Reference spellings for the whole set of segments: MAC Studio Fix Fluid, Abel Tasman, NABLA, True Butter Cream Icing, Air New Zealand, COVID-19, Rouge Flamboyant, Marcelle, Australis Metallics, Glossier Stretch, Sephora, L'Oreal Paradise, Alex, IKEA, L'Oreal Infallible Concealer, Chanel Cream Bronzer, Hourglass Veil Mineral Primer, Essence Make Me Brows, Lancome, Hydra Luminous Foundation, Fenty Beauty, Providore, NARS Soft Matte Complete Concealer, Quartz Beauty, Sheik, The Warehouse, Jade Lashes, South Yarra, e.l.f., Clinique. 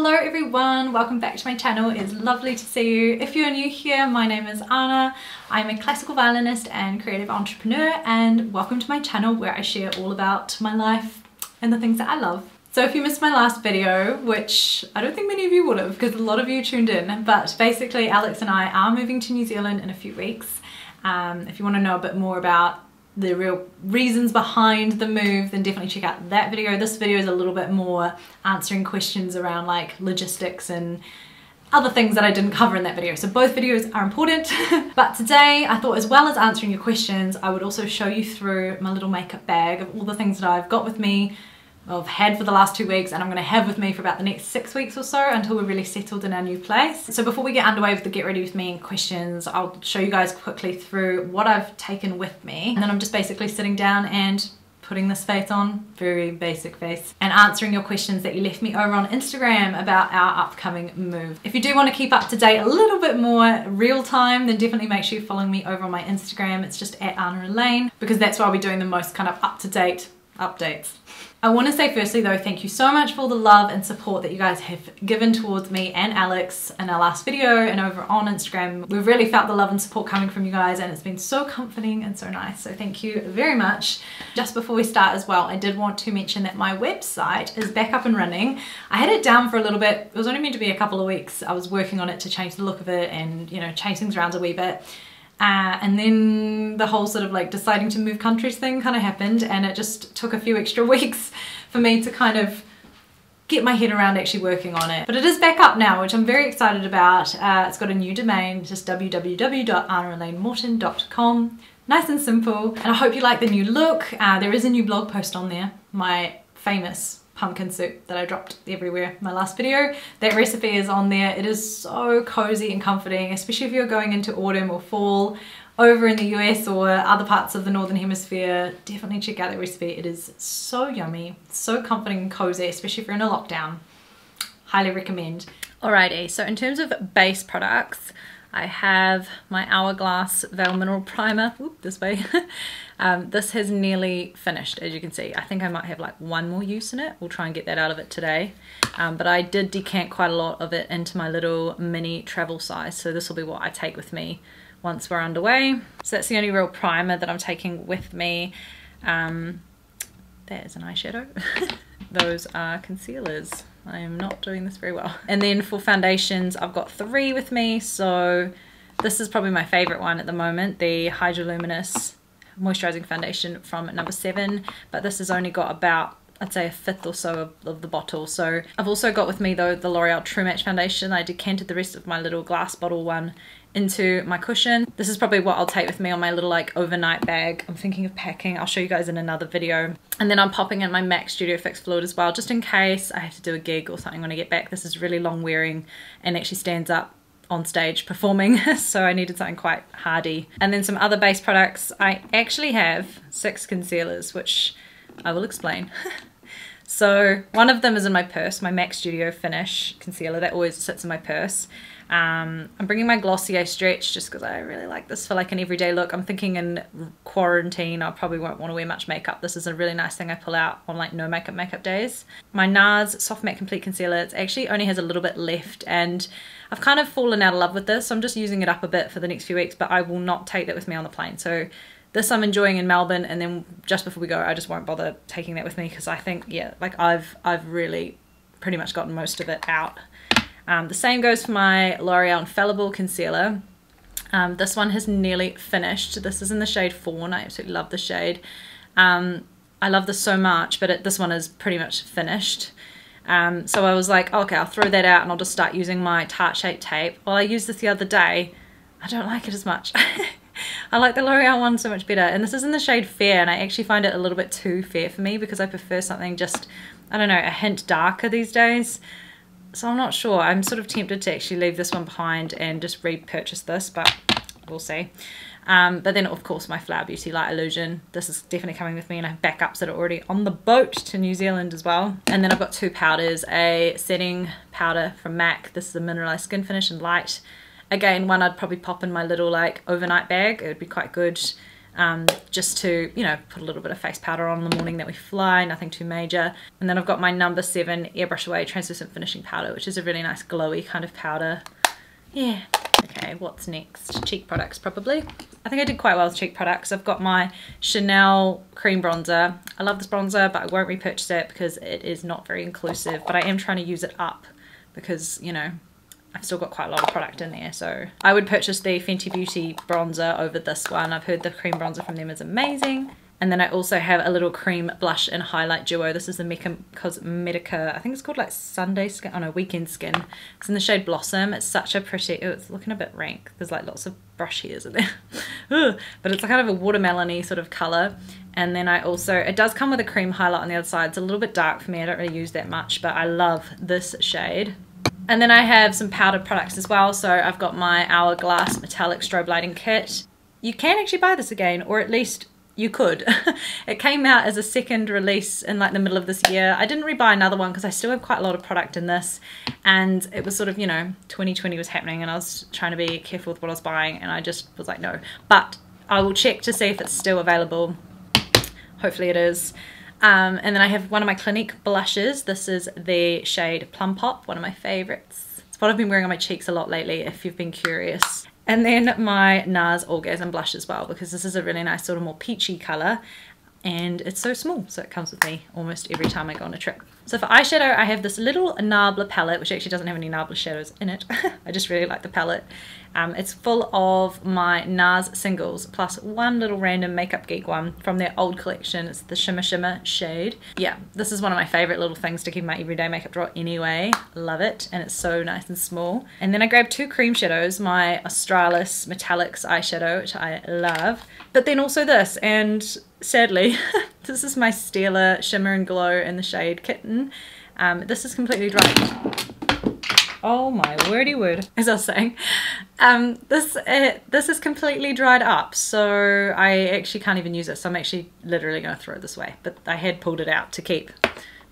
Hello everyone, welcome back to my channel. It's lovely to see you. If you're new here, my name is Arna. I'm a classical violinist and creative entrepreneur, and welcome to my channel where I share all about my life and the things that I love. So if you missed my last video, which I don't think many of you would have because a lot of you tuned in, but basically Alex and I are moving to New Zealand in a few weeks. If you want to know a bit more about the real reasons behind the move, then definitely check out that video. This video is a little bit more answering questions around like logistics and other things that I didn't cover in that video. So both videos are important. But today I thought, as well as answering your questions, I would also show you through my little makeup bag of all the things that I've got with me, I've had for the last 2 weeks, and I'm gonna have with me for about the next 6 weeks or so until we're really settled in our new place. So before we get underway with the get ready with me and questions, I'll show you guys quickly through what I've taken with me. And then I'm just basically sitting down and putting this face on, very basic face, and answering your questions that you left me over on Instagram about our upcoming move. If you do want to keep up to date a little bit more real time, then definitely make sure you're following me over on my Instagram. It's just at Arna Alayne, because that's where I'll be doing the most kind of up to date updates. I want to say firstly though, thank you so much for all the love and support that you guys have given towards me and Alex in our last video and over on Instagram. We've really felt the love and support coming from you guys, and it's been so comforting and so nice, so thank you very much. Just before we start as well, I did want to mention that my website is back up and running. I had it down for a little bit. It was only meant to be a couple of weeks. I was working on it to change the look of it and, you know, change things around a wee bit. And then the whole sort of like deciding to move countries thing kind of happened, and it just took a few extra weeks for me to kind of get my head around actually working on it. But it is back up now, which I'm very excited about. It's got a new domain, just www.arnaalaynemorton.com. Nice and simple. And I hope you like the new look. There is a new blog post on there, my famous pumpkin soup that I dropped everywhere in my last video. That recipe is on there. It is so cozy and comforting, especially if you're going into autumn or fall over in the US or other parts of the Northern Hemisphere. Definitely check out that recipe. It is so yummy, so comforting and cozy, especially if you're in a lockdown. Highly recommend. Alrighty, so in terms of base products, I have my Hourglass Veil Mineral Primer. Oop, this way. This has nearly finished, as you can see. I think I might have like one more use in it. We'll try and get that out of it today. But I did decant quite a lot of it into my little mini travel size. So this will be what I take with me once we're underway. So that's the only real primer that I'm taking with me. That is an eyeshadow. Those are concealers. I am not doing this very well. And then for foundations, I've got three with me. So this is probably my favorite one at the moment, the Hydra Luminous Moisturizing Foundation from No.7. But this has only got about, I'd say, a fifth or so of the bottle. So I've also got with me though the L'Oreal True Match Foundation. I decanted the rest of my little glass bottle one into my cushion. This is probably what I'll take with me on my little like overnight bag. I'm thinking of packing. I'll show you guys in another video. And then I'm popping in my MAC Studio Fix Fluid as well, just in case I have to do a gig or something when I get back. This is really long wearing and actually stands up on stage performing, so I needed something quite hardy. And then some other base products. I actually have 6 concealers, which I will explain. So one of them is in my purse, my MAC Studio Finish concealer. That always sits in my purse. I'm bringing my Glossier Stretch just because I really like this for like an everyday look. I'm thinking in quarantine I probably won't want to wear much makeup. This is a really nice thing I pull out on like no makeup days. My NARS Soft Matte Complete Concealer, it actually only has a little bit left, and I've kind of fallen out of love with this, so I'm just using it up a bit for the next few weeks, but I will not take that with me on the plane. So this I'm enjoying in Melbourne, and then just before we go I just won't bother taking that with me because I think, yeah, like I've really pretty much gotten most of it out. The same goes for my L'Oreal Infallible Concealer. This one has nearly finished. This is in the shade Fawn. I absolutely love the shade. I love this so much, but this one is pretty much finished. So I was like, oh, okay, I'll throw that out and I'll just start using my Tarte Shape Tape. Well, I used this the other day. I don't like it as much. I like the L'Oreal one so much better. And this is in the shade Fair, and I actually find it a little bit too fair for me because I prefer something just, I don't know, a hint darker these days. So I'm not sure. I'm sort of tempted to actually leave this one behind and just repurchase this, but we'll see. But then of course my Flower Beauty Light Illusion. This is definitely coming with me, and I have backups that are already on the boat to New Zealand as well. And then I've got 2 powders, a setting powder from MAC. This is the Mineralize Skin Finish and Light. Again, one I'd probably pop in my little like overnight bag. It would be quite good. just to, you know, put a little bit of face powder on in the morning that we fly, nothing too major. And then I've got my No.7 Airbrush Away Translucent Finishing Powder, which is a really nice glowy kind of powder. Yeah. Okay, what's next? Cheek products, probably. I think I did quite well with cheek products. I've got my Chanel Cream Bronzer. I love this bronzer, but I won't repurchase it because it is not very inclusive, but I am trying to use it up because, you know, I've still got quite a lot of product in there. So I would purchase the Fenty Beauty bronzer over this one. I've heard the cream bronzer from them is amazing. And then I also have a little cream blush and highlight duo. This is the MAC Cosmetica, I think it's called like Sunday Skin, oh no, Weekend Skin. It's in the shade Blossom. It's such a pretty, oh, it's looking a bit rank. There's like lots of brush hairs in there. But it's kind of a watermelon-y sort of color. And then I also, it does come with a cream highlight on the other side. It's a little bit dark for me. I don't really use that much, but I love this shade. And then I have some powdered products as well. So I've got my Hourglass Metallic Strobe Lighting Kit. You can actually buy this again, or at least you could. It came out as a second release in like the middle of this year. I didn't rebuy another one because I still have quite a lot of product in this, and it was sort of, you know, 2020 was happening and I was trying to be careful with what I was buying, and I just was like, no. But I will check to see if it's still available. Hopefully it is. And then I have one of my Clinique blushes. This is the shade Plum Pop, one of my favorites. It's what I've been wearing on my cheeks a lot lately, if you've been curious. And then my NARS Orgasm blush as well, because this is a really nice sort of more peachy color, and it's so small, so it comes with me almost every time I go on a trip. So for eyeshadow, I have this little NABLA palette, which actually doesn't have any NABLA shadows in it. I just really like the palette. It's full of my NARS singles, plus one little random Makeup Geek one from their old collection. It's the Shimmer Shimmer shade. Yeah, this is one of my favorite little things to keep in my everyday makeup drawer anyway. Love it, and it's so nice and small. And then I grabbed two cream shadows, my Australis Metallics eyeshadow, which I love, but then also this, and sadly, this is my Stella Shimmer and Glow in the shade Kitten. This is completely dry. Oh my wordy word, as I was saying. This is completely dried up, so I actually can't even use it, so I'm actually literally going to throw it this way, but I had pulled it out to keep.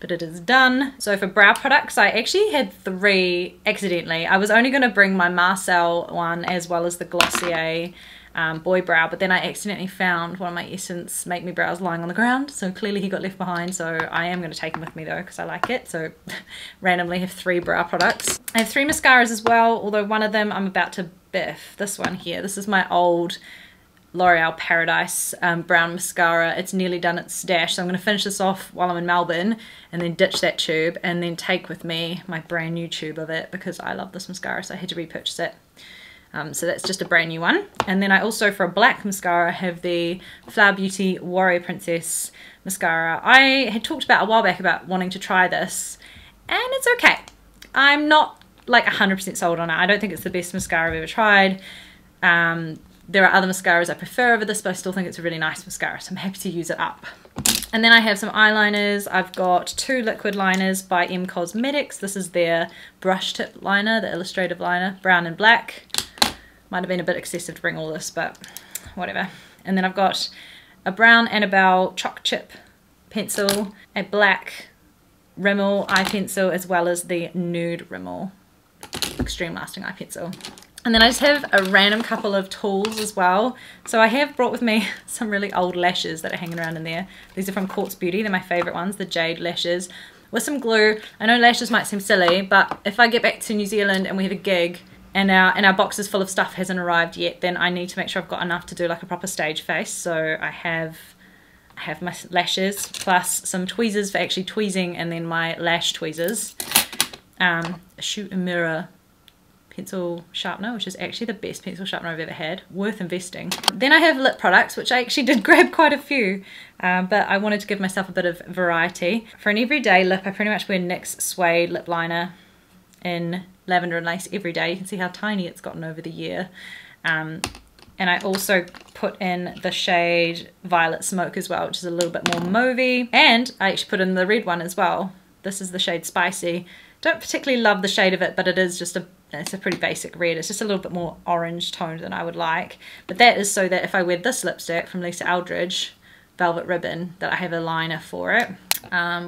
But it is done. So for brow products, I actually had three accidentally. I was only going to bring my Marcel one as well as the Glossier boy brow, but then I accidentally found one of my Essence Make Me Brows lying on the ground, so clearly he got left behind. So I am going to take him with me though, because I like it. So randomly have three brow products. I have three mascaras as well, although one of them I'm about to biff. This one here, this is my old L'Oreal Paradise brown mascara. It's nearly done its stash, so I'm going to finish this off while I'm in Melbourne and then ditch that tube and then take with me my brand new tube of it, because I love this mascara, so I had to repurchase it. So that's just a brand new one. And then I also, for a black mascara, have the Flower Beauty Warrior Princess mascara. I had talked about a while back about wanting to try this, and it's okay. I'm not like 100% sold on it. I don't think it's the best mascara I've ever tried. There are other mascaras I prefer over this, but I still think it's a really nice mascara, so I'm happy to use it up. And then I have some eyeliners. I've got two liquid liners by M Cosmetics. This is their brush tip liner, the illustrative liner, brown and black. Might have been a bit excessive to bring all this, but whatever. And then I've got a brown Annabelle Chalk Chip pencil, a black Rimmel eye pencil, as well as the nude Rimmel Extreme Lasting Eye Pencil. And then I just have a random couple of tools as well. So I have brought with me some really old lashes that are hanging around in there. These are from Quartz Beauty. They're my favorite ones, the jade lashes. With some glue, I know lashes might seem silly, but if I get back to New Zealand and we have a gig and our box is full of stuff hasn't arrived yet, then I need to make sure I've got enough to do like a proper stage face. So I have my lashes plus some tweezers for actually tweezing, and then my lash tweezers, a shoot and mirror pencil sharpener, which is actually the best pencil sharpener I've ever had, worth investing. Then I have lip products, which I actually did grab quite a few, but I wanted to give myself a bit of variety. For an everyday lip, I pretty much wear NYX Suede lip liner in lavender and lace every day. You can see how tiny it's gotten over the year. And I also put in the shade Violet Smoke as well, which is a little bit more mauvey, and I actually put in the red one as well. This is the shade Spicy. Don't particularly love the shade of it, but it is just it's a pretty basic red. It's just a little bit more orange toned than I would like, but that is so that if I wear this lipstick from Lisa Eldridge, Velvet Ribbon, that I have a liner for it,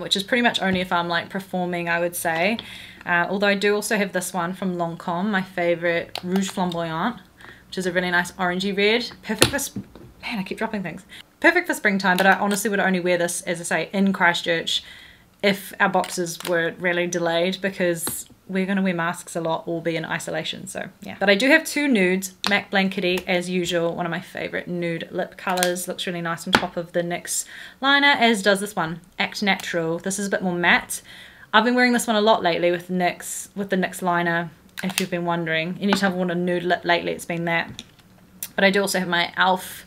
which is pretty much only if I'm like performing, I would say. Although I do also have this one from Lancome, my favorite Rouge Flamboyant, which is a really nice orangey red, perfect for Man, I keep dropping things. Perfect for springtime, but I honestly would only wear this, as I say, in Christchurch if our boxes were really delayed, because we're going to wear masks a lot or be in isolation, so yeah. But I do have two nudes, MAC Blankety as usual, one of my favourite nude lip colours, looks really nice on top of the NYX liner, as does this one, Act Natural. This is a bit more matte. I've been wearing this one a lot lately with NYX, with the NYX liner, if you've been wondering. Anytime I've worn a nude lip lately, it's been that. But I do also have my e.l.f.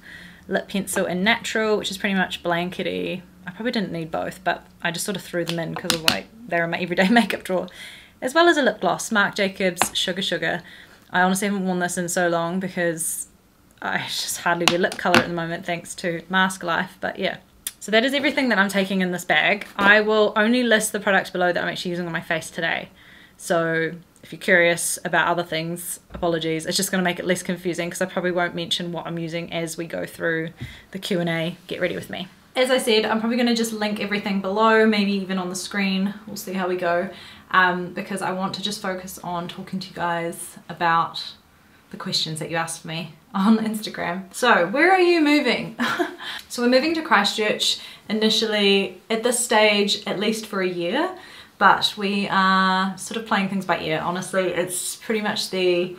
lip pencil in Natural, which is pretty much Blankety. I probably didn't need both, but I just sort of threw them in because I was like, they're in my everyday makeup drawer. As well as a lip gloss, Marc Jacobs Sugar Sugar. I honestly haven't worn this in so long because I just hardly wear lip colour at the moment thanks to mask life, but yeah. So that is everything that I'm taking in this bag. I will only list the products below that I'm actually using on my face today. So if you're curious about other things, apologies. It's just going to make it less confusing because I probably won't mention what I'm using as we go through the Q&A. Get ready with me. As I said, I'm probably going to just link everything below, maybe even on the screen. We'll see how we go, because I want to just focus on talking to you guys about the questions that you asked me on Instagram. So where are you moving? So we're moving to Christchurch initially at this stage, at least for a year, but we are sort of playing things by ear. Honestly, it's pretty much the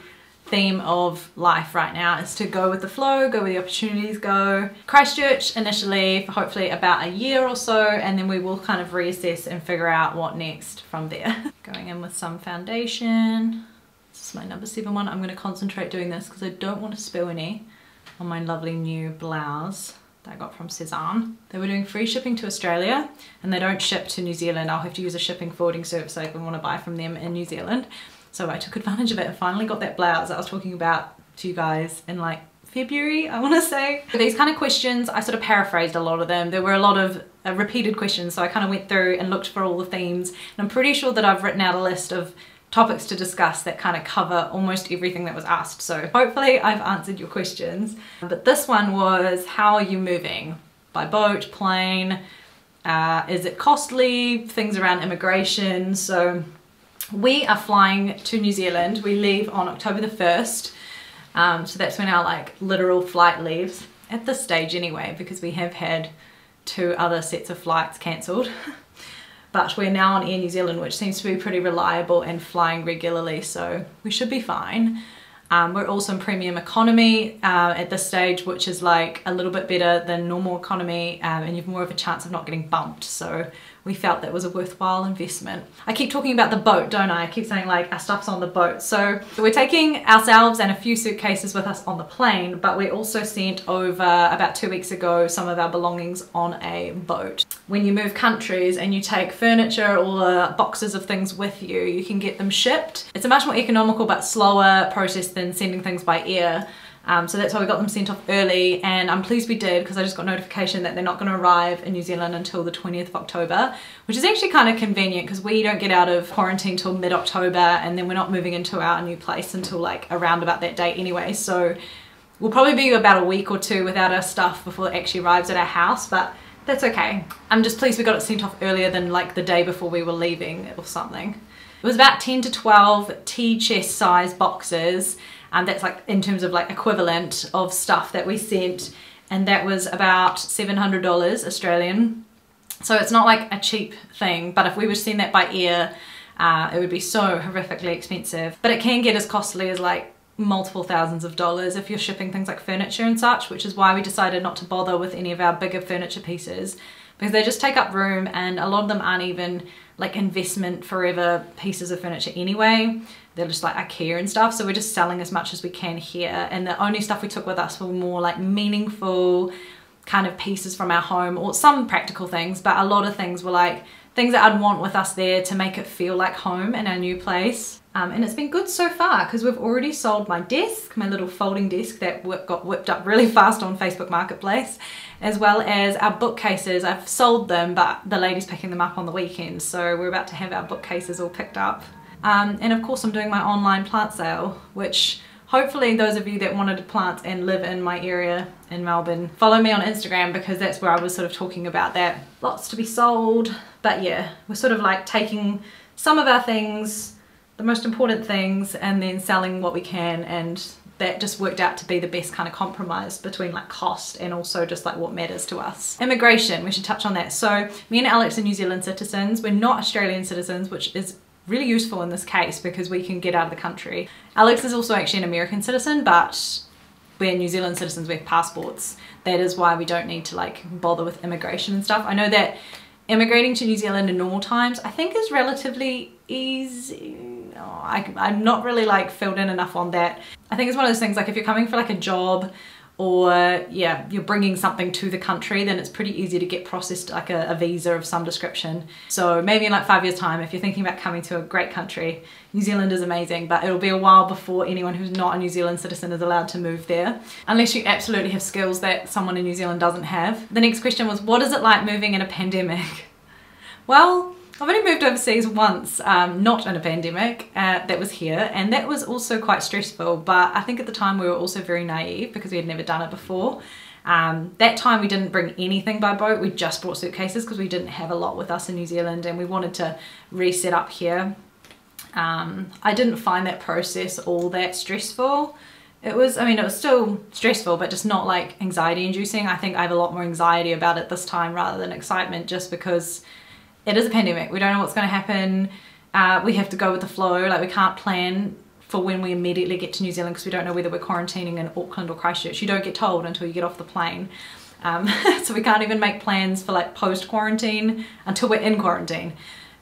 theme of life right now, is to go with the flow, go with the opportunities, go. Christchurch initially for hopefully about a year or so, and then we will kind of reassess and figure out what next from there. Going in with some foundation. This is my No.7 one. I'm going to concentrate doing this because I don't want to spill any on my lovely new blouse that I got from Cezanne. They were doing free shipping to Australia and they don't ship to New Zealand. I'll have to use a shipping forwarding service I want to buy from them in New Zealand. So I took advantage of it and finally got that blouse that I was talking about to you guys in like February, I want to say. These kind of questions, I sort of paraphrased a lot of them. There were a lot of repeated questions, so I kind of went through and looked for all the themes. And I'm pretty sure that I've written out a list of topics to discuss that kind of cover almost everything that was asked. So hopefully I've answered your questions. But this one was, how are you moving? By boat, plane, is it costly? Things around immigration, so. We are flying to New Zealand. We leave on October the 1st. So that's when our like literal flight leaves, at this stage anyway, because we have had two other sets of flights cancelled. But we're now on Air New Zealand, which seems to be pretty reliable and flying regularly, so we should be fine. We're also in premium economy at this stage, which is like a little bit better than normal economy, and you've more of a chance of not getting bumped. So we felt that was a worthwhile investment. I keep talking about the boat, don't I? I keep saying like our stuff's on the boat. So we're taking ourselves and a few suitcases with us on the plane, but we also sent over about 2 weeks ago some of our belongings on a boat. When you move countries and you take furniture or boxes of things with you, you can get them shipped. It's a much more economical but slower process than sending things by air, so that's why we got them sent off early, and I'm pleased we did because I just got notification that they're not going to arrive in New Zealand until the 20th of October, which is actually kind of convenient because we don't get out of quarantine till mid-October, and then we're not moving into our new place until like around about that date anyway, so we'll probably be about a week or two without our stuff before it actually arrives at our house, but that's okay. I'm just pleased we got it sent off earlier than like the day before we were leaving or something. It was about 10 to 12 tea chest size boxes, and that's like in terms of like equivalent of stuff that we sent, and that was about $700 Australian. So it's not like a cheap thing, but if we were to send that by air, it would be so horrifically expensive. But it can get as costly as like multiple thousands of dollars if you're shipping things like furniture and such, which is why we decided not to bother with any of our bigger furniture pieces, because they just take up room and a lot of them aren't even like investment forever pieces of furniture anyway. They're just like IKEA and stuff, so we're just selling as much as we can here, and the only stuff we took with us were more like meaningful kind of pieces from our home or some practical things, but a lot of things were like things that I'd want with us there to make it feel like home in our new place. And it's been good so far because we've already sold my desk, my little folding desk that got whipped up really fast on Facebook Marketplace, as well as our bookcases. I've sold them, but the lady's picking them up on the weekend, so we're about to have our bookcases all picked up. And of course I'm doing my online plant sale, which hopefully those of you that wanted to plant and live in my area in Melbourne, follow me on Instagram, because that's where I was sort of talking about that. Lots to be sold, but yeah, we're sort of like taking some of our things, the most important things, and then selling what we can, and that just worked out to be the best kind of compromise between like cost and also just like what matters to us. Immigration, we should touch on that. So me and Alex are New Zealand citizens. We're not Australian citizens, which is really useful in this case because we can get out of the country. Alex is also actually an American citizen, but we're New Zealand citizens, we have passports. That is why we don't need to like bother with immigration and stuff. I know that immigrating to New Zealand in normal times I think is relatively easy. Oh, I'm not really like filled in enough on that. I think it's one of those things like if you're coming for like a job or yeah, you're bringing something to the country, then it's pretty easy to get processed like a visa of some description. So maybe in like 5 years time, if you're thinking about coming to a great country, New Zealand is amazing, but it'll be a while before anyone who's not a New Zealand citizen is allowed to move there, unless you absolutely have skills that someone in New Zealand doesn't have. The next question was, what is it like moving in a pandemic? Well, I've only moved overseas once, not in a pandemic, that was here, and that was also quite stressful, but I think at the time we were also very naive because we had never done it before. That time we didn't bring anything by boat, we just brought suitcases because we didn't have a lot with us in New Zealand and we wanted to reset up here. I didn't find that process all that stressful. It was, I mean, it was still stressful, but just not like anxiety inducing. I think I have a lot more anxiety about it this time rather than excitement just because it is a pandemic. We don't know what's going to happen. We have to go with the flow. Like we can't plan for when we immediately get to New Zealand because we don't know whether we're quarantining in Auckland or Christchurch. You don't get told until you get off the plane. So we can't even make plans for like post-quarantine until we're in quarantine.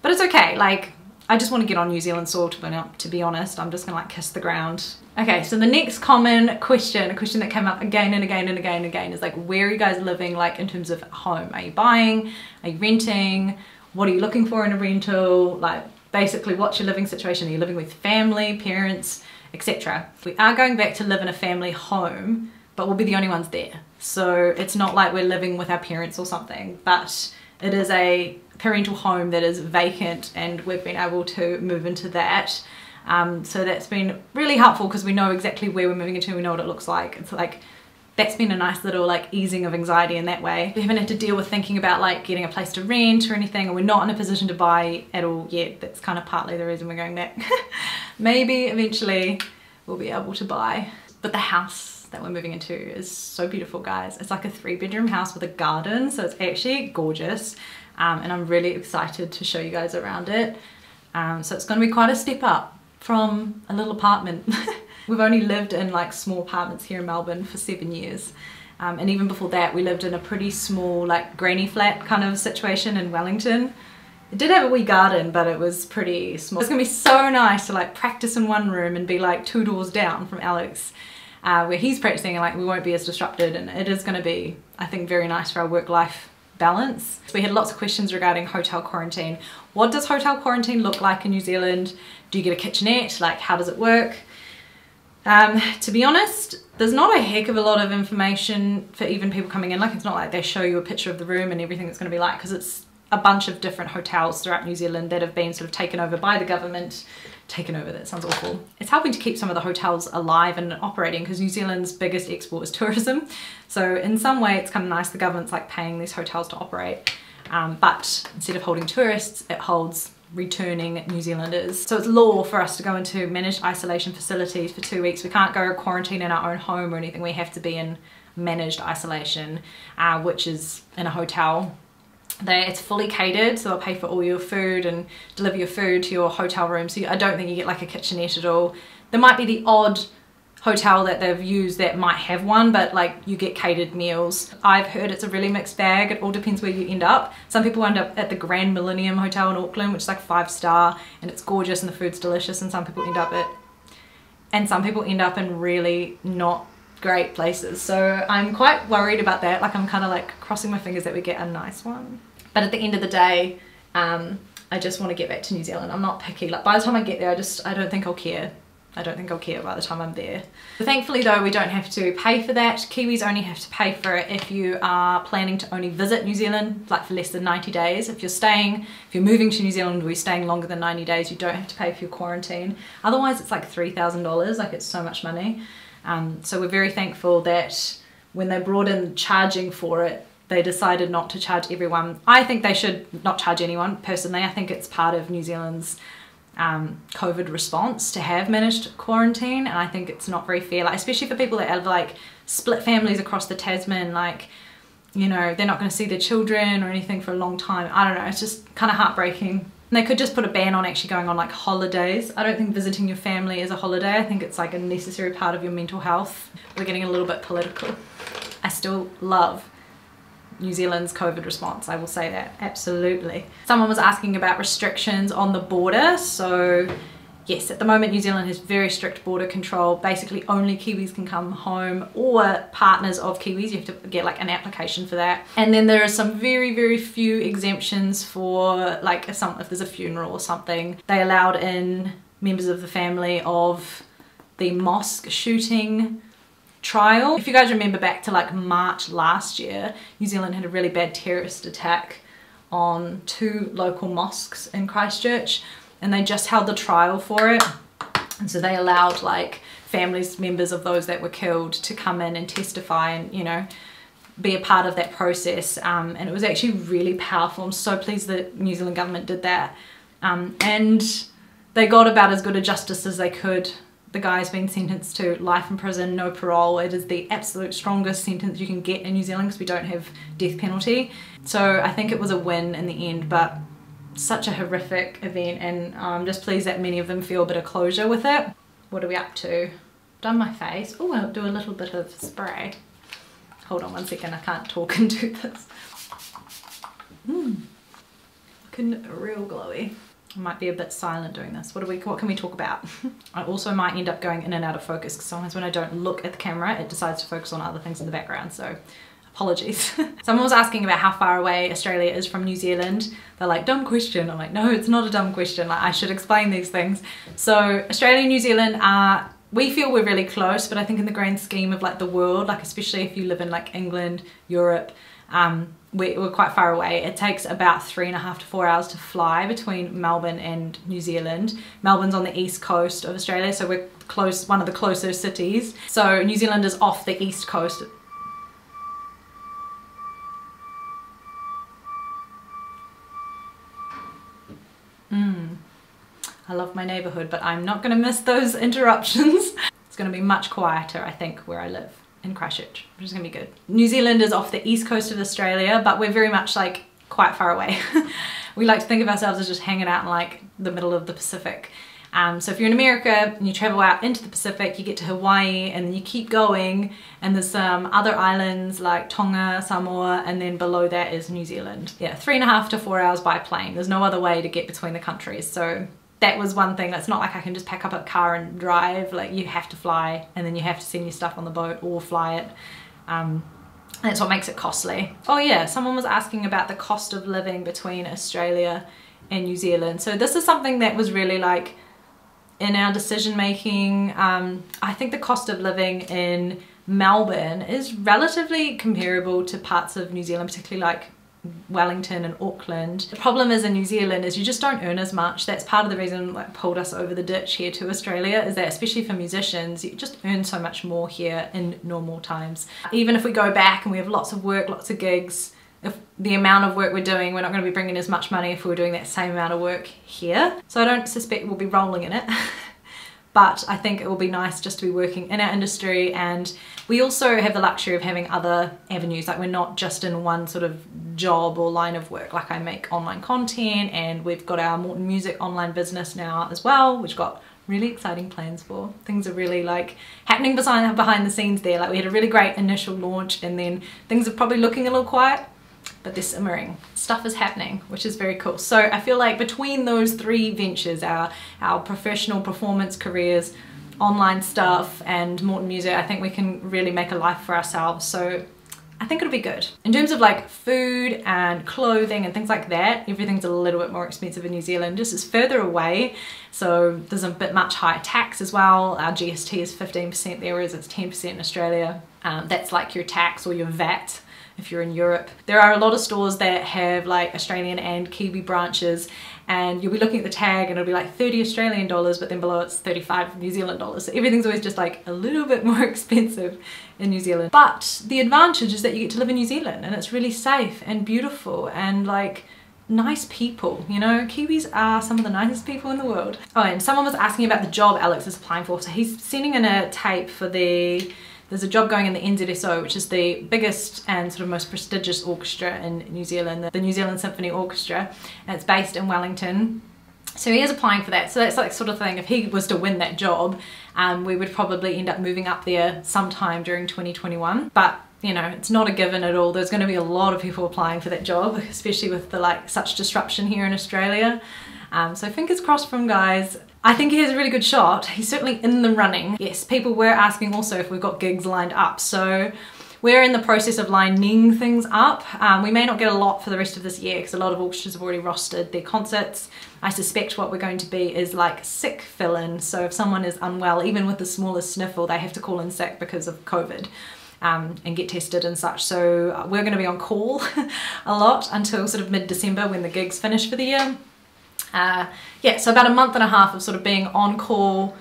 But it's okay. Like I just want to get on New Zealand soil to be honest. I'm just going to like kiss the ground. Okay, so the next common question, a question that came up again and again and again and again is like, where are you guys living like in terms of home? Are you buying? Are you renting? What are you looking for in a rental? Like basically what's your living situation? Are you living with family, parents, etc.? We are going back to live in a family home, but we'll be the only ones there. So it's not like we're living with our parents or something, but it is a parental home that is vacant and we've been able to move into that. So that's been really helpful because we know exactly where we're moving into, we know what it looks like. It's like, that's been a nice little like easing of anxiety in that way. We haven't had to deal with thinking about like getting a place to rent or anything, or we're not in a position to buy at all yet. That's kind of partly the reason we're going back. Maybe eventually we'll be able to buy. But the house that we're moving into is so beautiful, guys. It's like a 3-bedroom house with a garden, so it's actually gorgeous. And I'm really excited to show you guys around it. So it's gonna be quite a step up from a little apartment. We've only lived in like small apartments here in Melbourne for 7 years. And even before that, we lived in a pretty small like granny flat kind of situation in Wellington. It did have a wee garden, but it was pretty small. It's gonna be so nice to like practice in one room and be like 2 doors down from Alex, where he's practicing and like we won't be as disrupted. And it is gonna be, I think, very nice for our work-life balance. So we had lots of questions regarding hotel quarantine. What does hotel quarantine look like in New Zealand? Do you get a kitchenette? Like, how does it work? To be honest, there's not a heck of a lot of information for even people coming in. Like, it's not like they show you a picture of the room and everything it's going to be like, because it's a bunch of different hotels throughout New Zealand that have been sort of taken over by the government. Taken over, that sounds awful. It's helping to keep some of the hotels alive and operating because New Zealand's biggest export is tourism. So in some way it's kind of nice the government's like paying these hotels to operate. But instead of holding tourists, it holds returning New Zealanders. So it's law for us to go into managed isolation facilities for 2 weeks. We can't go quarantine in our own home or anything. We have to be in managed isolation, which is in a hotel. It's fully catered, so they'll pay for all your food and deliver your food to your hotel room. So I don't think you get like a kitchenette at all. There might be the odd hotel that they've used that might have one, but like you get catered meals. I've heard it's a really mixed bag. It all depends where you end up. Some people end up at the Grand Millennium Hotel in Auckland, which is like 5-star and it's gorgeous and the food's delicious, and some people end up in really not great places. So I'm quite worried about that. Like I'm kind of like crossing my fingers that we get a nice one. But at the end of the day, I just want to get back to New Zealand. I'm not picky. Like by the time I get there, I don't think I'll care. I don't think I'll care by the time I'm there. But thankfully though, we don't have to pay for that. Kiwis only have to pay for it if you are planning to only visit New Zealand, like for less than 90 days. If you're moving to New Zealand or you're staying longer than 90 days, you don't have to pay for your quarantine. Otherwise it's like $3,000, like it's so much money. So we're very thankful that when they brought in charging for it, they decided not to charge everyone. I think they should not charge anyone personally. I think it's part of New Zealand's COVID response to have managed quarantine, and I think it's not very fair, like, especially for people that have like split families across the Tasman, like, you know, they're not going to see their children or anything for a long time. I don't know, it's just kind of heartbreaking. And they could just put a ban on actually going on like holidays. I don't think visiting your family is a holiday. I think it's like a necessary part of your mental health. We're getting a little bit political. I still love New Zealand's COVID response, I will say that, absolutely. Someone was asking about restrictions on the border. So yes, at the moment New Zealand has very strict border control. Basically only Kiwis can come home, or partners of Kiwis. You have to get like an application for that. And then there are some very, very few exemptions for like if there's a funeral or something. They allowed in members of the family of the mosque shooting trial. If you guys remember back to like March last year, New Zealand had a really bad terrorist attack on 2 local mosques in Christchurch, and they just held the trial for it. And so they allowed like families, members of those that were killed, to come in and testify and, you know, be a part of that process. And it was actually really powerful. I'm so pleased that New Zealand government did that. And they got about as good a justice as they could. The guy's been sentenced to life in prison, no parole. It is the absolute strongest sentence you can get in New Zealand because we don't have death penalty. So I think it was a win in the end, but such a horrific event, and I'm just pleased that many of them feel a bit of closure with it. What are we up to? Done my face. Oh, I'll do a little bit of spray. Hold on one second, I can't talk and do this. Looking real glowy. I might be a bit silent doing this. What can we talk about? I also might end up going in and out of focus, because sometimes when I don't look at the camera, it decides to focus on other things in the background, so apologies. Someone was asking about how far away Australia is from New Zealand. They're like, dumb question. I'm like, no, it's not a dumb question. Like, I should explain these things. So Australia and New Zealand are, we feel we're really close, but I think in the grand scheme of like the world, like especially if you live in like England, Europe, we're quite far away. It takes about 3.5 to 4 hours to fly between Melbourne and New Zealand. Melbourne's on the east coast of Australia, so we're close, one of the closer cities. So New Zealand is off the east coast. I love my neighborhood, but I'm not gonna miss those interruptions. It's gonna be much quieter, I think, where I live in Christchurch, which is gonna be good. New Zealand is off the east coast of Australia, but we're very much like quite far away. We like to think of ourselves as just hanging out in like the middle of the Pacific. So if you're in America and you travel out into the Pacific, you get to Hawaii and then you keep going, and there's some other islands like Tonga, Samoa, and then below that is New Zealand. Yeah, 3.5 to 4 hours by plane. There's no other way to get between the countries. So that was one thing. It's not like I can just pack up a car and drive. Like, you have to fly, and then you have to send your stuff on the boat or fly it. That's what makes it costly. Oh yeah, someone was asking about the cost of living between Australia and New Zealand. So this is something that was really like in our decision making. I think the cost of living in Melbourne is relatively comparable to parts of New Zealand, particularly like Wellington and Auckland. The problem is in New Zealand is you just don't earn as much. That's part of the reason that pulled us over the ditch here to Australia, is that especially for musicians, you just earn so much more here in normal times. Even if we go back and we have lots of work, lots of gigs, if the amount of work we're doing, we're not going to be bringing as much money if we were doing that same amount of work here. So I don't suspect we'll be rolling in it, but I think it will be nice just to be working in our industry. And we also have the luxury of having other avenues. Like, we're not just in one sort of job or line of work. Like, I make online content, and we've got our Morton Music online business now as well, which got really exciting plans for. Things are really like happening behind the scenes there. Like, we had a really great initial launch, and then things are probably looking a little quiet, but they're simmering. Stuff is happening, which is very cool. So I feel like between those 3 ventures, our professional performance careers, online stuff, and Morton Music, I think we can really make a life for ourselves. So I think it'll be good. In terms of like food and clothing and things like that, everything's a little bit more expensive in New Zealand. Just it's further away, so there's a bit much higher tax as well. Our GST is 15% there, whereas it's 10% in Australia. That's like your tax or your VAT. If you're in Europe, there are a lot of stores that have like Australian and Kiwi branches, and you'll be looking at the tag and it'll be like 30 Australian dollars, but then below it's 35 New Zealand dollars. So everything's always just like a little bit more expensive in New Zealand. But the advantage is that you get to live in New Zealand, and it's really safe and beautiful, and like nice people, you know? Kiwis are some of the nicest people in the world. Oh, and someone was asking about the job Alex is applying for. So he's sending in a tape for the, there's a job going in the NZSO, which is the biggest and sort of most prestigious orchestra in New Zealand, the New Zealand Symphony Orchestra, and it's based in Wellington. So he is applying for that. So that's like sort of thing, if he was to win that job, we would probably end up moving up there sometime during 2021. But you know, it's not a given at all. There's going to be a lot of people applying for that job, especially with the like such disruption here in Australia. So fingers crossed from guys. I think he has a really good shot. He's certainly in the running. Yes, people were asking also if we've got gigs lined up. So we're in the process of lining things up. We may not get a lot for the rest of this year because a lot of orchestras have already rostered their concerts. I suspect what we're going to be is like sick fill-in. So if someone is unwell, even with the smallest sniffle, they have to call in sick because of COVID. And get tested and such. So we're going to be on call a lot until sort of mid-December when the gigs finish for the year. Yeah, so about a month and a half of sort of being on call,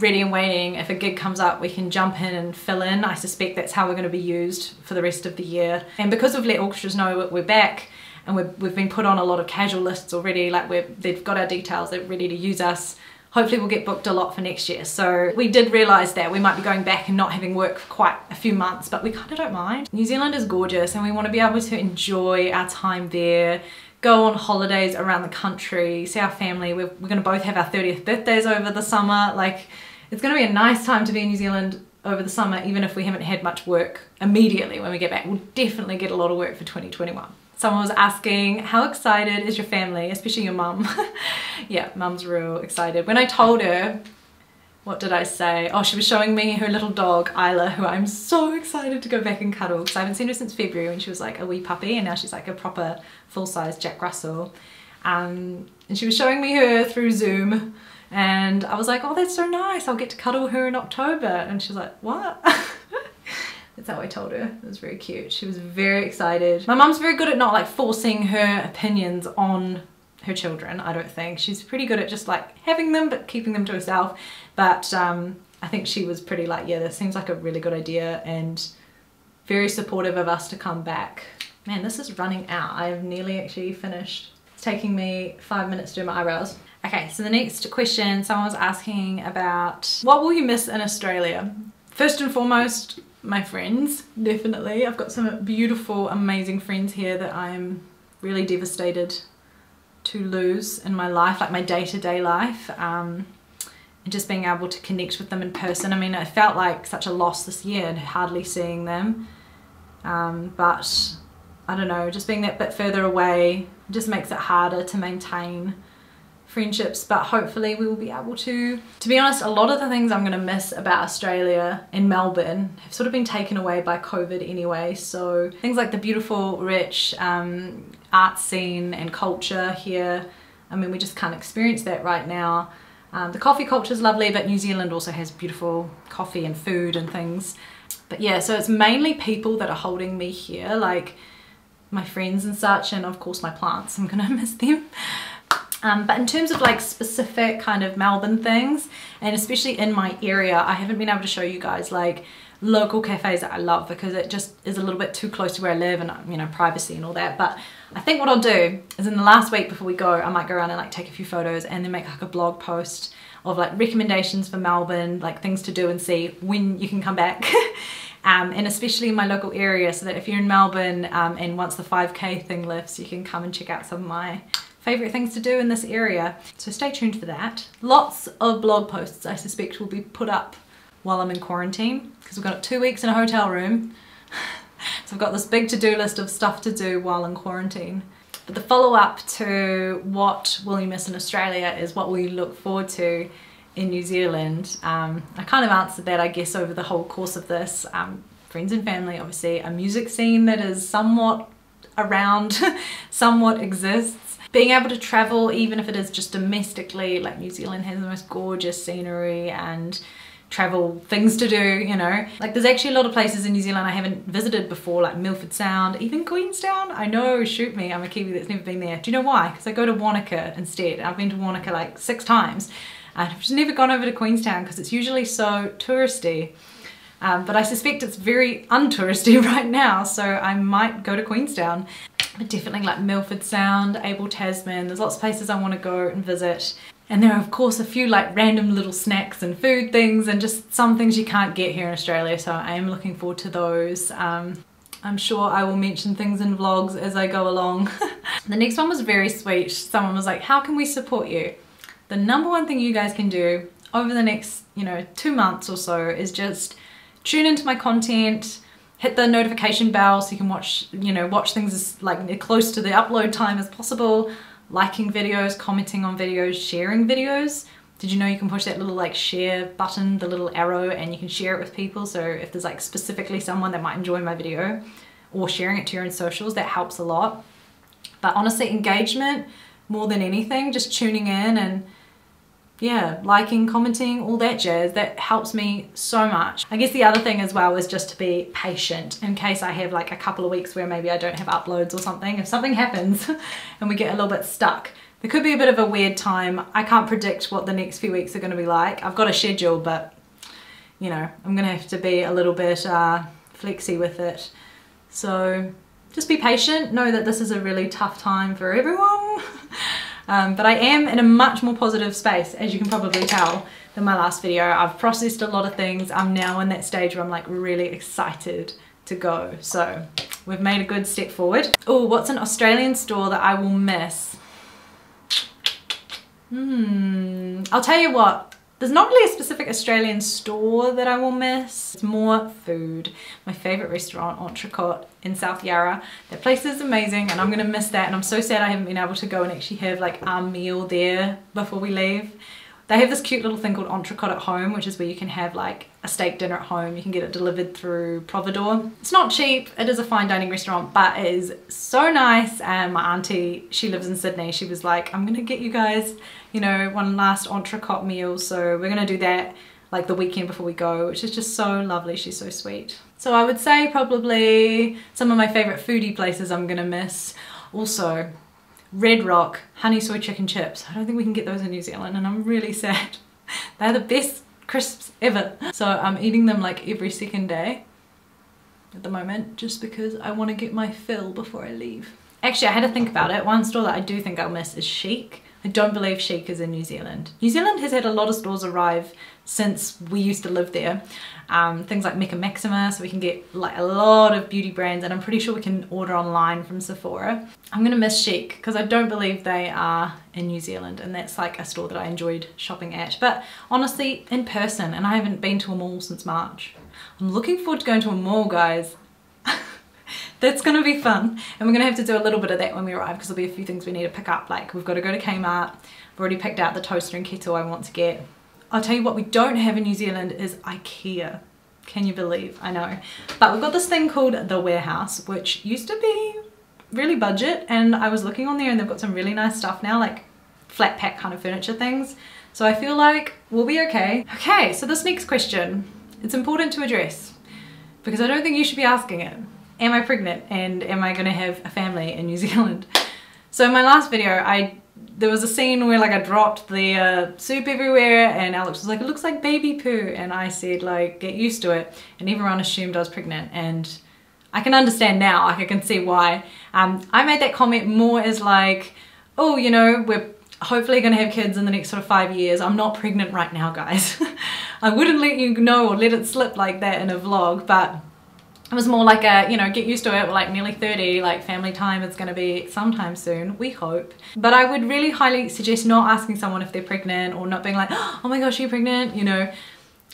ready and waiting. If a gig comes up, we can jump in and fill in. I suspect that's how we're going to be used for the rest of the year. And because we've let orchestras know that we're back and we've been put on a lot of casual lists already, like they've got our details, they're ready to use us. Hopefully we'll get booked a lot for next year. So we did realise that we might be going back and not having work for quite a few months, but we kind of don't mind. New Zealand is gorgeous and we want to be able to enjoy our time there, go on holidays around the country, see our family. We're going to both have our 30th birthdays over the summer. Like, it's going to be a nice time to be in New Zealand over the summer, even if we haven't had much work immediately when we get back. We'll definitely get a lot of work for 2021. Someone was asking, how excited is your family, especially your mum? Yeah, mum's real excited. When I told her, what did I say? Oh, she was showing me her little dog, Isla, who I'm so excited to go back and cuddle because I haven't seen her since February when she was like a wee puppy, and now she's like a proper full-size Jack Russell. And she was showing me her through Zoom and I was like, oh, that's so nice. I'll get to cuddle her in October. And she's like, what? That's how I told her. It was very cute. She was very excited. My mum's very good at not like forcing her opinions on her children, I don't think. She's pretty good at just like having them but keeping them to herself. But I think she was pretty like, yeah, this seems like a really good idea, and very supportive of us to come back. Man, this is running out. I've nearly actually finished. It's taking me 5 minutes to do my eyebrows. Okay, so the next question, someone was asking about what will you miss in Australia? First and foremost, my friends, definitely. I've got some beautiful, amazing friends here that I'm really devastated to lose in my life, like my day-to-day life, and just being able to connect with them in person. I mean, it felt like such a loss this year and hardly seeing them, but I don't know, just being that bit further away just makes it harder to maintain friendships. But hopefully we will be able to be honest, a lot of the things I'm going to miss about Australia and Melbourne have sort of been taken away by COVID anyway. So things like the beautiful, rich art scene and culture here, I mean, we just can't experience that right now. The coffee culture is lovely, but New Zealand also has beautiful coffee and food and things. But yeah, so it's mainly people that are holding me here, like my friends and such, and of course my plants. I'm going to miss them. But in terms of like specific kind of Melbourne things, and especially in my area, I haven't been able to show you guys like local cafes that I love because it just is a little bit too close to where I live, and you know, privacy and all that. But I think what I'll do is in the last week before we go, I might go around and like take a few photos and then make like a blog post of like recommendations for Melbourne, like things to do and see when you can come back. And especially in my local area, so that if you're in Melbourne and once the 5K thing lifts, you can come and check out some of my favourite things to do in this area. So stay tuned for that. Lots of blog posts I suspect will be put up while I'm in quarantine because we've got 2 weeks in a hotel room. So I've got this big to-do list of stuff to do while in quarantine. But the follow-up to what will you miss in Australia is what will you look forward to in New Zealand. I kind of answered that, I guess, over the whole course of this. Friends and family, obviously, a music scene that is somewhat around, somewhat exists. Being able to travel, even if it is just domestically, like New Zealand has the most gorgeous scenery and travel things to do, you know. Like there's actually a lot of places in New Zealand I haven't visited before, like Milford Sound, even Queenstown. I know, shoot me, I'm a Kiwi that's never been there. Do you know why? Because I go to Wanaka instead. I've been to Wanaka like 6 times. I've just never gone over to Queenstown because it's usually so touristy. But I suspect it's very untouristy right now, so I might go to Queenstown. definitely like Milford Sound, Abel Tasman. There's lots of places I want to go and visit. And there are of course a few like random little snacks and food things and just some things you can't get here in Australia, so I am looking forward to those. I'm sure I will mention things in vlogs as I go along. The next one was very sweet. Someone was like, how can we support you? The number one thing you guys can do over the next, 2 months or so is just tune into my content, hit the notification bell so you can watch, watch things as like close to the upload time as possible. Liking videos, commenting on videos, sharing videos. Did you know you can push that little like share button, the little arrow, and you can share it with people? So if there's like specifically someone that might enjoy my video or sharing it to your own socials, that helps a lot. But honestly, engagement more than anything, just tuning in and yeah, liking, commenting, all that jazz, that helps me so much. I guess the other thing as well is just to be patient in case I have like a couple of weeks where maybe I don't have uploads or something. If something happens and we get a little bit stuck, there could be a bit of a weird time. I can't predict what the next few weeks are going to be like. I've got a schedule, but I'm going to have to be a little bit flexy with it. So just be patient. Know that this is a really tough time for everyone. But I am in a much more positive space, as you can probably tell, than my last video. I've processed a lot of things. I'm now in that stage where I'm like really excited to go. So we've made a good step forward. Oh, what's an Australian store that I will miss? I'll tell you what, there's not really a specific Australian store that I will miss. It's more food. My favorite restaurant, Entrecote in South Yarra. That place is amazing and I'm gonna miss that, and I'm so sad I haven't been able to go and actually have like our meal there before we leave. They have this cute little thing called Entrecote at Home, which is where you can have like a steak dinner at home. You can get it delivered through Providore. It's not cheap, it is a fine dining restaurant, but it is so nice. And my auntie, she lives in Sydney, she was like, I'm gonna get you guys, one last Entrecote meal. So we're gonna do that like the weekend before we go, which is just so lovely. She's so sweet. So I would say probably some of my favorite foodie places I'm gonna miss. Also, Red Rock honey soy chicken chips. I don't think we can get those in New Zealand and I'm really sad. They're the best crisps ever. So I'm eating them like every second day at the moment just because I want to get my fill before I leave. Actually, I had to think about it. One store that I do think I'll miss is Sheik. I don't believe Sheik is in New Zealand. New Zealand has had a lot of stores arrive since we used to live there. Things like Mecca Maxima, so we can get like a lot of beauty brands, and I'm pretty sure we can order online from Sephora. I'm gonna miss Sheik because I don't believe they are in New Zealand, and that's like a store that I enjoyed shopping at. But honestly, in person, and I haven't been to a mall since March. I'm looking forward to going to a mall, guys. That's gonna be fun, and we're gonna have to do a little bit of that when we arrive because there'll be a few things we need to pick up. Like we've got to go to Kmart. I've already picked out the toaster and kettle I want to get. I'll tell you what we don't have in New Zealand is IKEA. Can you believe? I know. But we've got this thing called The Warehouse, which used to be really budget, and I was looking on there and they've got some really nice stuff now, like flat pack kind of furniture things. So I feel like we'll be okay. Okay, so this next question, it's important to address because I don't think you should be asking it. Am I pregnant and am I gonna have a family in New Zealand? So in my last video, there was a scene where like I dropped the soup everywhere and Alex was like, it looks like baby poo. And I said like, get used to it. And everyone assumed I was pregnant, and I can understand now, like I can see why. I made that comment more as like, oh, we're hopefully gonna have kids in the next sort of 5 years. I'm not pregnant right now, guys. I wouldn't let you know or let it slip like that in a vlog, but it was more like a, get used to it, we're like nearly 30, like family time is gonna be sometime soon, we hope. But I would really highly suggest not asking someone if they're pregnant or not being like, oh my gosh, are you pregnant?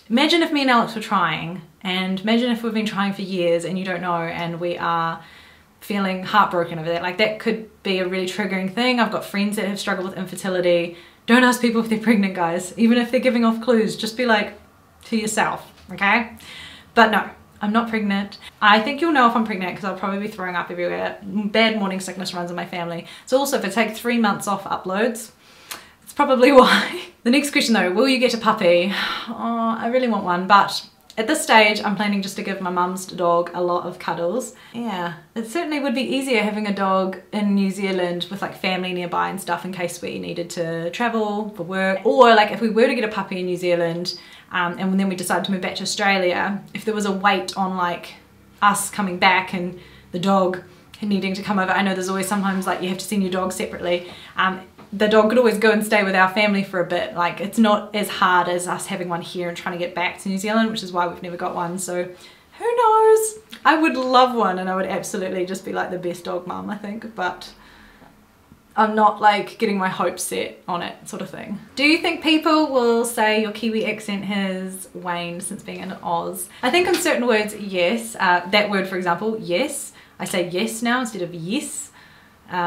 Imagine if me and Alex were trying, and imagine if we've been trying for years and you don't know and we are feeling heartbroken over that. Like that could be a really triggering thing. I've got friends that have struggled with infertility. Don't ask people if they're pregnant, guys. Even if they're giving off clues, just be like to yourself, okay? But no. I'm not pregnant. I think you'll know if I'm pregnant because I'll probably be throwing up everywhere. Bad morning sickness runs in my family. So also if I take 3 months off uploads, it's probably why. The next question though, will you get a puppy? Oh, I really want one, but at this stage I'm planning just to give my mum's dog a lot of cuddles. Yeah, it certainly would be easier having a dog in New Zealand with like family nearby and stuff in case we needed to travel for work. Or like if we were to get a puppy in New Zealand, and then we decided to move back to Australia, if there was a wait on like us coming back and the dog needing to come over. I know there's always sometimes like you have to send your dog separately. The dog could always go and stay with our family for a bit. Like, it's not as hard as us having one here and trying to get back to New Zealand, which is why we've never got one. So who knows? I would love one and I would absolutely just be like the best dog mum, I think, but I'm not like getting my hopes set on it sort of thing. Do you think people will say your Kiwi accent has waned since being in Oz? I think in certain words, yes. That word, for example, yes. I say yes now instead of yes,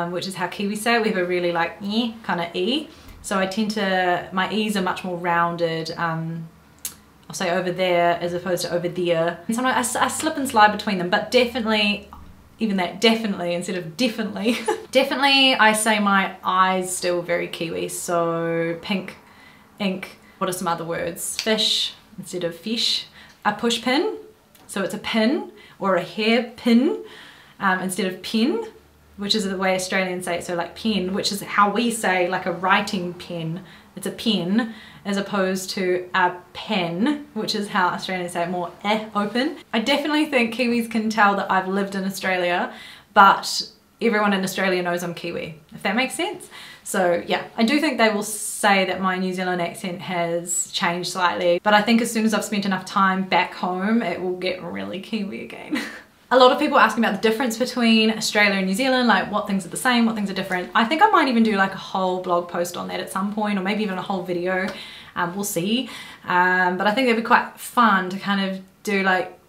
which is how Kiwis say it. We have a really like eh kind of e. So I tend to, my e's are much more rounded. I'll say over there as opposed to over there. And sometimes I slip and slide between them, but definitely, even that definitely instead of definitely. Definitely I say my eyes still very Kiwi, so pink, ink. What are some other words? Fish instead of fish. A push pin, so it's a pin or a hair pin instead of pen, which is the way Australians say it, so like pen, which is how we say like a writing pen. It's a pen as opposed to a pen, which is how Australians say it, more open. I definitely think Kiwis can tell that I've lived in Australia, but everyone in Australia knows I'm Kiwi, if that makes sense. So yeah, I do think they will say that my New Zealand accent has changed slightly, but I think as soon as I've spent enough time back home, it will get really Kiwi again. A lot of people asking about the difference between Australia and New Zealand, like what things are the same, what things are different. I think I might even do like a whole blog post on that at some point, or maybe even a whole video, we'll see. But I think that'd be quite fun to kind of do like,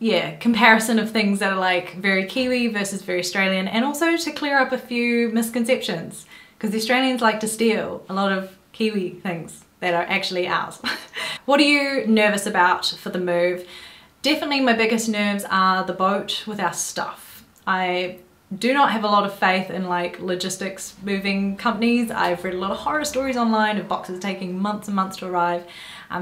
yeah, comparison of things that are like very Kiwi versus very Australian, and also to clear up a few misconceptions, because the Australians like to steal a lot of Kiwi things that are actually ours. What are you nervous about for the move? Definitely my biggest nerves are the boat with our stuff. I do not have a lot of faith in like logistics moving companies. I've read a lot of horror stories online of boxes taking months and months to arrive.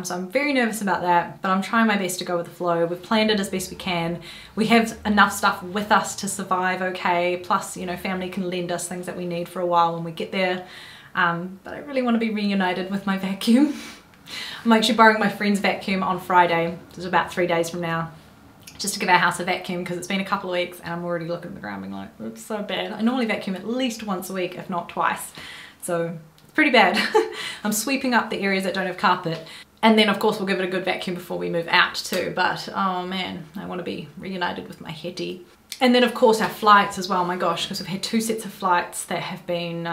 So I'm very nervous about that, but I'm trying my best to go with the flow. We've planned it as best we can. We have enough stuff with us to survive okay, plus you know family can lend us things that we need for a while when we get there. But I really want to be reunited with my vacuum. I'm actually borrowing my friend's vacuum on Friday, which is about 3 days from now, just to give our house a vacuum because it's been a couple of weeks and I'm already looking at the ground being like, it's so bad. I normally vacuum at least once a week, if not twice. So it's pretty bad. I'm sweeping up the areas that don't have carpet. And then of course we'll give it a good vacuum before we move out too, but oh man, I want to be reunited with my Hetty. And then of course our flights as well, my gosh, because we've had two sets of flights that have been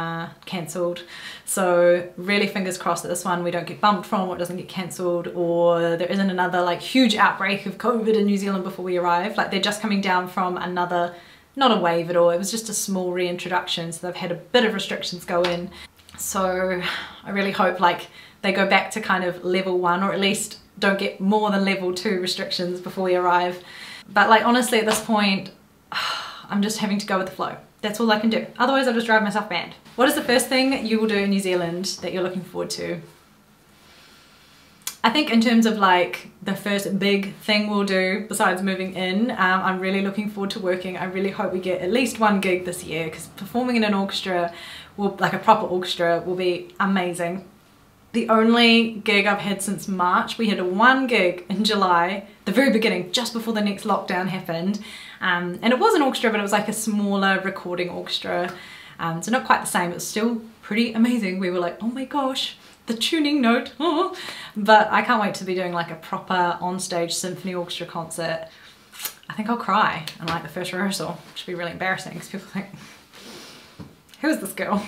cancelled. So really fingers crossed that this one we don't get bumped from or it doesn't get cancelled, or there isn't another like huge outbreak of COVID in New Zealand before we arrive. Like they're just coming down from another, not a wave at all, it was just a small reintroduction. So they've had a bit of restrictions go in. So I really hope like they go back to kind of level one, or at least don't get more than level two restrictions before we arrive. But like honestly at this point, I'm just having to go with the flow. That's all I can do. Otherwise I'll just drive myself mad. What is the first thing you will do in New Zealand that you're looking forward to? I think in terms of like the first big thing we'll do besides moving in, I'm really looking forward to working. I really hope we get at least one gig this year, because performing in an orchestra, will, like a proper orchestra, will be amazing. The only gig I've had since March, we had one gig in July, the very beginning, just before the next lockdown happened. And it was an orchestra, but it was like a smaller recording orchestra. So not quite the same, but still pretty amazing. We were like, oh my gosh, the tuning note. Oh. But I can't wait to be doing like a proper onstage symphony orchestra concert. I think I'll cry in like the first rehearsal, which should be really embarrassing because people think, who is this girl?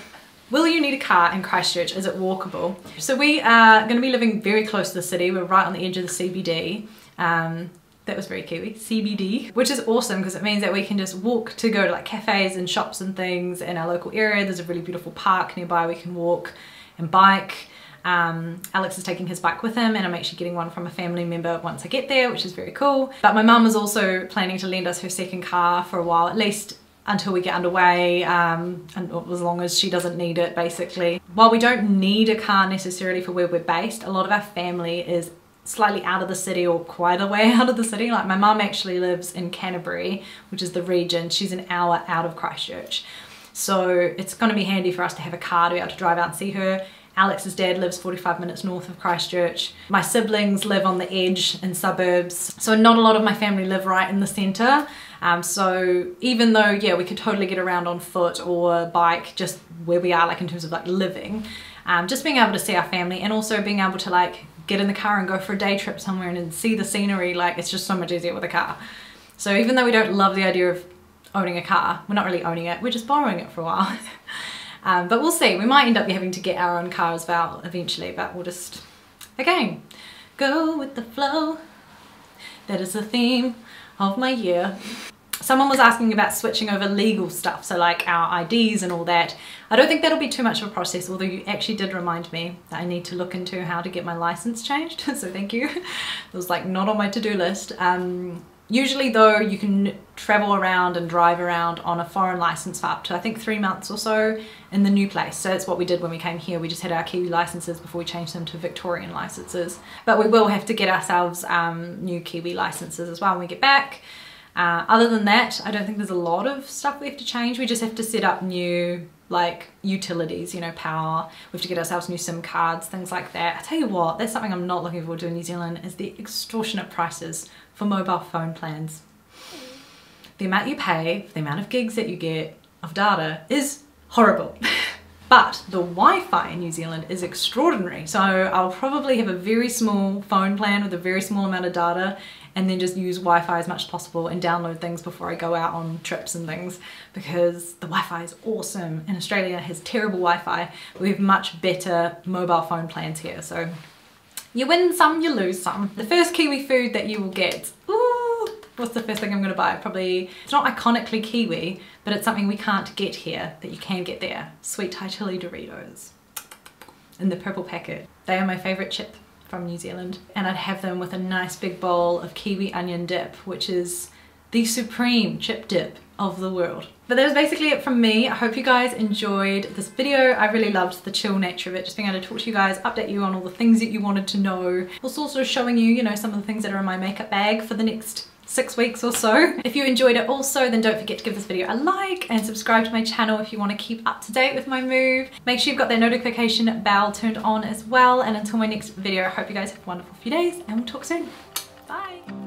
Will you need a car in Christchurch? Is it walkable? So we are going to be living very close to the city. We're right on the edge of the CBD. That was very Kiwi, CBD, which is awesome because it means that we can just walk to go to like cafes and shops and things in our local area. There's a really beautiful park nearby. We can walk and bike. Alex is taking his bike with him, and I'm actually getting one from a family member once I get there, which is very cool. But my mum is also planning to lend us her second car for a while, at least until we get underway, and as long as she doesn't need it, basically. While we don't need a car necessarily for where we're based, a lot of our family is slightly out of the city or quite a way out of the city. Like my mum actually lives in Canterbury, which is the region. She's an hour out of Christchurch. So it's gonna be handy for us to have a car to be able to drive out and see her. Alex's dad lives 45 minutes north of Christchurch. My siblings live on the edge in suburbs. So not a lot of my family live right in the centre. So even though, yeah, we could totally get around on foot or bike, just where we are, like in terms of like living, just being able to see our family and also being able to like get in the car and go for a day trip somewhere and see the scenery, like it's just so much easier with a car. So even though we don't love the idea of owning a car, we're not really owning it, we're just borrowing it for a while. But we'll see, we might end up having to get our own car as well eventually, but we'll just, again, go with the flow. That is the theme of my year. Someone was asking about switching over legal stuff, so like our IDs and all that. I don't think that'll be too much of a process, although you actually did remind me that I need to look into how to get my license changed, so thank you. It was like not on my to-do list. Usually though, you can travel around and drive around on a foreign license for up to I think 3 months or so in the new place. So that's what we did when we came here. We just had our Kiwi licenses before we changed them to Victorian licenses. But we will have to get ourselves new Kiwi licenses as well when we get back. Other than that, I don't think there's a lot of stuff we have to change. We just have to set up new like utilities, you know, power. We have to get ourselves new SIM cards, things like that. I tell you what, that's something I'm not looking forward to in New Zealand is the extortionate prices for mobile phone plans. The amount you pay, the amount of gigs that you get of data is horrible. But the Wi-Fi in New Zealand is extraordinary. So I'll probably have a very small phone plan with a very small amount of data and then just use Wi-Fi as much as possible and download things before I go out on trips and things, because the Wi-Fi is awesome. And Australia has terrible Wi-Fi. We have much better mobile phone plans here. So you win some, you lose some. The first Kiwi food that you will get, ooh, what's the first thing I'm gonna buy? Probably, it's not iconically Kiwi, but it's something we can't get here that you can get there. Sweet Thai chili Doritos in the purple packet. They are my favorite chip from New Zealand, and I'd have them with a nice big bowl of kiwi onion dip, which is the supreme chip dip of the world. But that was basically it from me. I hope you guys enjoyed this video. I really loved the chill nature of it, just being able to talk to you guys, update you on all the things that you wanted to know. Also sort of showing you, you know, some of the things that are in my makeup bag for the next 6 weeks or so. If you enjoyed it also, then don't forget to give this video a like and subscribe to my channel if you want to keep up to date with my move. Make sure you've got that notification bell turned on as well. And until my next video, I hope you guys have a wonderful few days and we'll talk soon. Bye.